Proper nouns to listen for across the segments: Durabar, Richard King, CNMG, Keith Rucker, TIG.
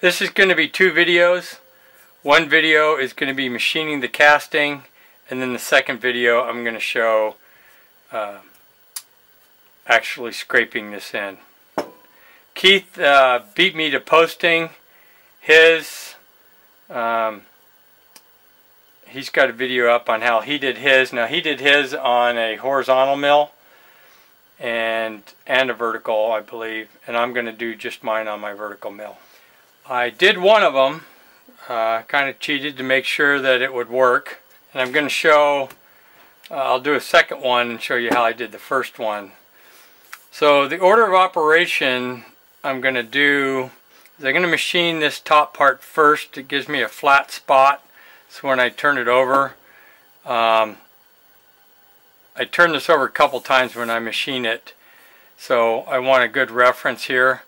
This is going to be two videos. One video is going to be machining the casting, and then the second video I'm going to show actually scraping this in. Keith beat me to posting his. He's got a video up on how he did his. Now he did his on a horizontal mill and a vertical, I believe, and I'm going to do just mine on my vertical mill. I did one of them, kind of cheated to make sure that it would work, and I'm going to show, I'll do a second one and show you how I did the first one. So the order of operation I'm going to do is I'm going to machine this top part first. It gives me a flat spot, so when I turn it over, I turn this over a couple times when I machine it, so I want a good reference here.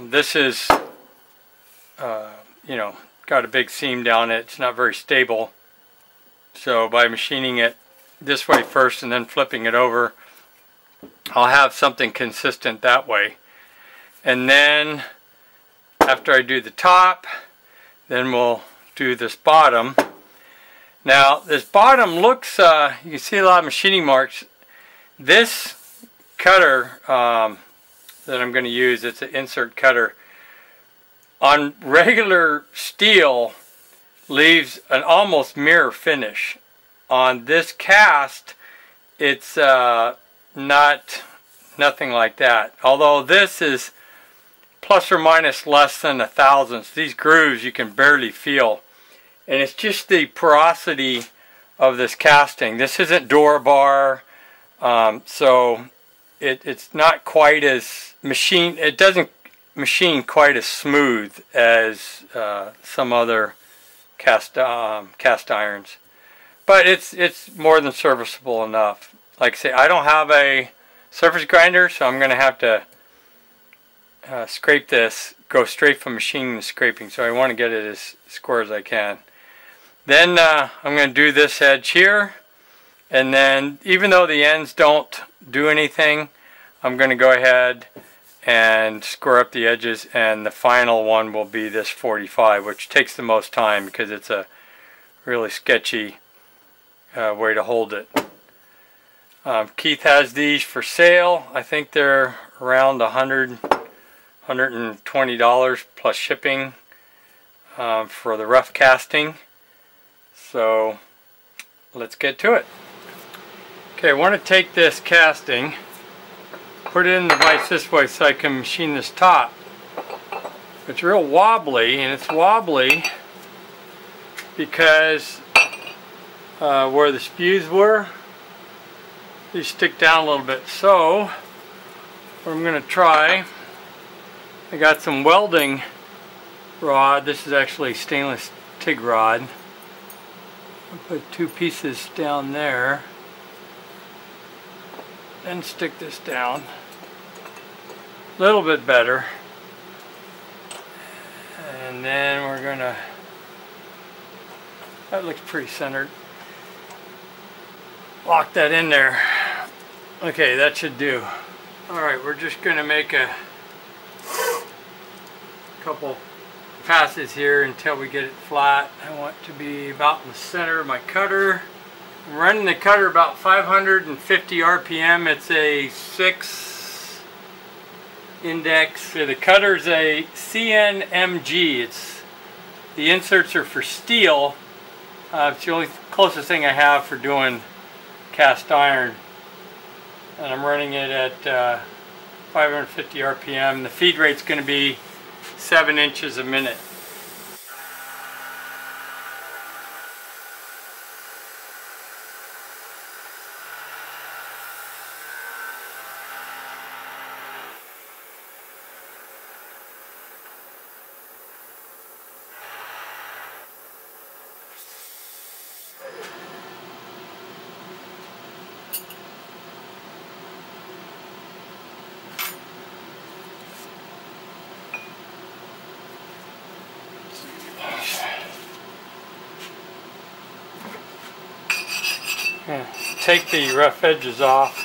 This is, you know, got a big seam down it. It's not very stable, so by machining it this way first and then flipping it over, I'll have something consistent that way. And then after I do the top, then we'll do this bottom. Now this bottom looks, you can see a lot of machining marks. This cutter that I'm going to use, it's an insert cutter, on regular steel leaves an almost mirror finish. On this cast, it's nothing like that. Although this is plus or minus less than a thousandth, these grooves you can barely feel. And it's just the porosity of this casting. This isn't Durabar, so it's not quite as machine. It doesn't machine quite as smooth as some other cast irons, but it's more than serviceable enough. Like I say, I don't have a surface grinder, so I'm going to have to scrape this. Go straight from machining to scraping, so I want to get it as square as I can. Then I'm going to do this edge here, and then even though the ends don't do anything, I'm going to go ahead and square up the edges, and the final one will be this 45, which takes the most time because it's a really sketchy way to hold it. Keith has these for sale. I think they're around $120 plus shipping for the rough casting. So let's get to it. Okay, I want to take this casting, put it in the vise this way so I can machine this top. It's real wobbly, and it's wobbly because where the spews were, these stick down a little bit. So what I'm going to try, I got some welding rod. This is actually stainless TIG rod. I'll put two pieces down there, then stick this down a little bit better, and then we're gonna, that looks pretty centered, lock that in there. Okay, that should do. Alright, we're just gonna make a couple passes here until we get it flat. I want it to be about in the center of my cutter. I'm running the cutter about 550 RPM. It's a 6 index. The cutter's a CNMG. It's, the inserts are for steel. It's the only closest thing I have for doing cast iron. And I'm running it at 550 RPM. The feed rate's going to be 7 inches a minute. Take the rough edges off.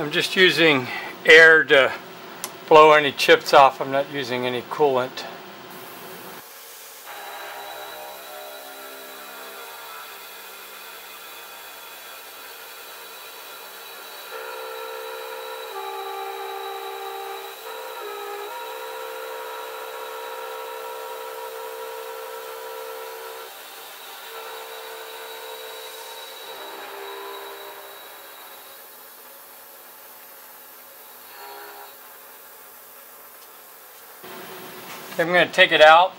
I'm just using air to blow any chips off. I'm not using any coolant. I'm going to take it out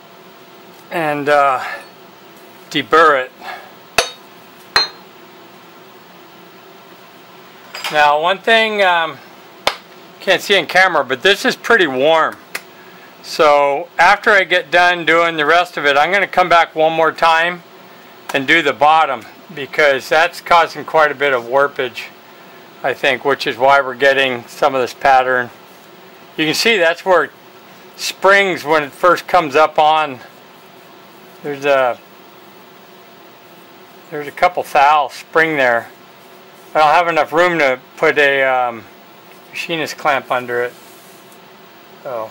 and deburr it. Now, one thing can't see in camera, but this is pretty warm. So after I get done doing the rest of it, I'm going to come back one more time and do the bottom, because that's causing quite a bit of warpage, I think, which is why we're getting some of this pattern. You can see that's where it springs when it first comes up on. There's a couple thou spring there. I don't have enough room to put a machinist clamp under it, so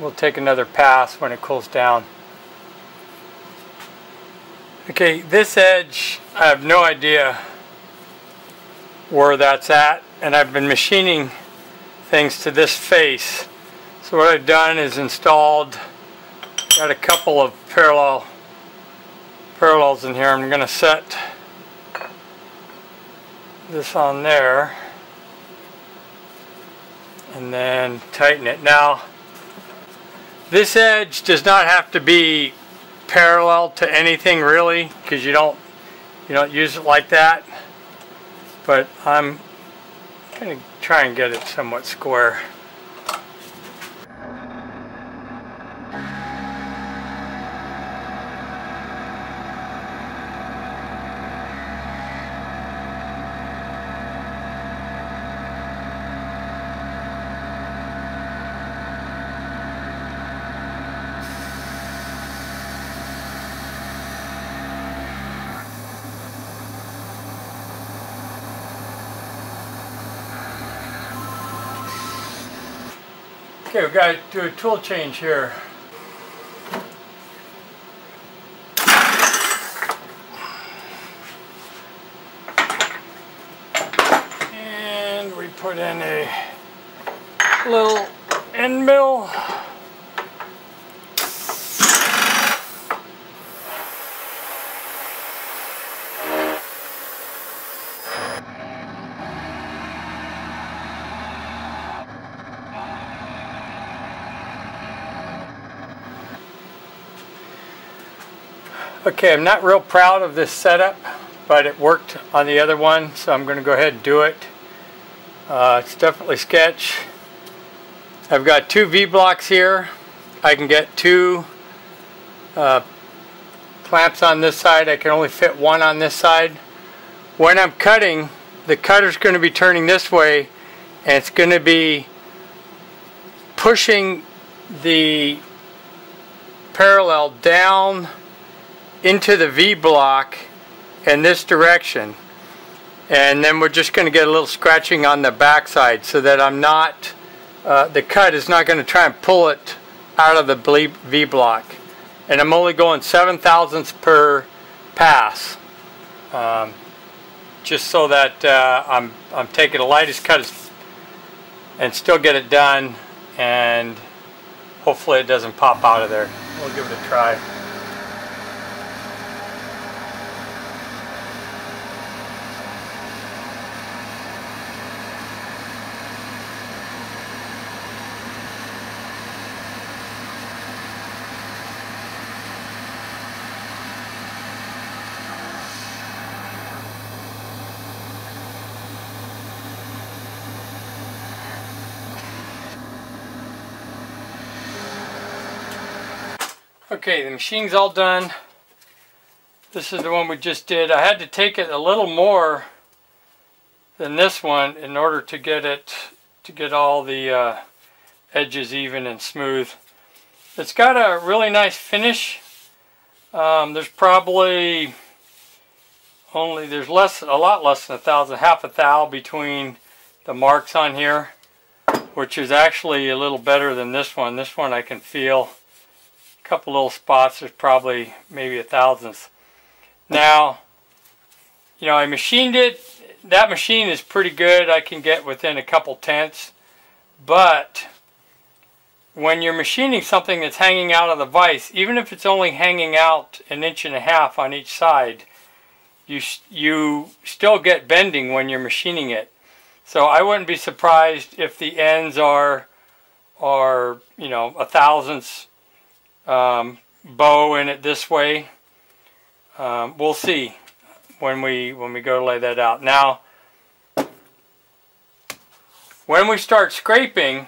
we'll take another pass when it cools down. Okay, this edge, I have no idea where that's at, and I've been machining things to this face. So what I've done is installed, got a couple of parallels in here. I'm going to set this on there and then tighten it. Now, this edge does not have to be parallel to anything really, because you don't use it like that. But I'm going to try and get it somewhat square. Okay, we've got to do a tool change here. And we put in a little end mill. Okay, I'm not real proud of this setup, but it worked on the other one, so I'm going to go ahead and do it. It's definitely sketch. I've got two V-blocks here. I can get two clamps on this side. I can only fit one on this side. When I'm cutting, the cutter's going to be turning this way, and it's going to be pushing the parallel down into the V-block in this direction, and then we're just going to get a little scratching on the backside, so that I'm not, the cut is not going to try and pull it out of the V-block. And I'm only going 7 thousandths per pass, just so that I'm taking the lightest cut and still get it done, and hopefully it doesn't pop out of there. We'll give it a try. Okay, the machine's all done. This is the one we just did. I had to take it a little more than this one in order to get all the edges even and smooth. It's got a really nice finish. There's probably only, there's less, a lot less than 1 thousandth, half a thou between the marks on here, which is actually a little better than this one. This one I can feel a couple little spots. There's probably maybe a thousandth. Now, you know, I machined it. That machine is pretty good. I can get within a couple tenths. But when you're machining something that's hanging out of the vise, even if it's only hanging out 1.5 inches on each side, you still get bending when you're machining it. So I wouldn't be surprised if the ends are you know, a thousandths bow in it this way. We'll see when we go to lay that out. Now, when we start scraping,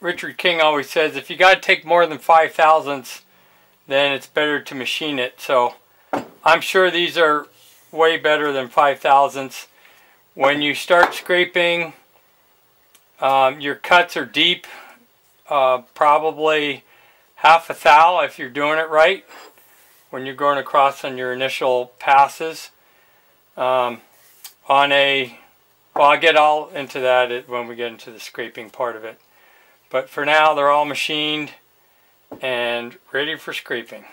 Richard King always says if you got to take more than 5 thousandths, then it's better to machine it. So I'm sure these are way better than 5 thousandths. When you start scraping, your cuts are deep, probably half a thou if you're doing it right when you're going across on your initial passes. Well, I'll get all into that when we get into the scraping part of it. But for now, they're all machined and ready for scraping.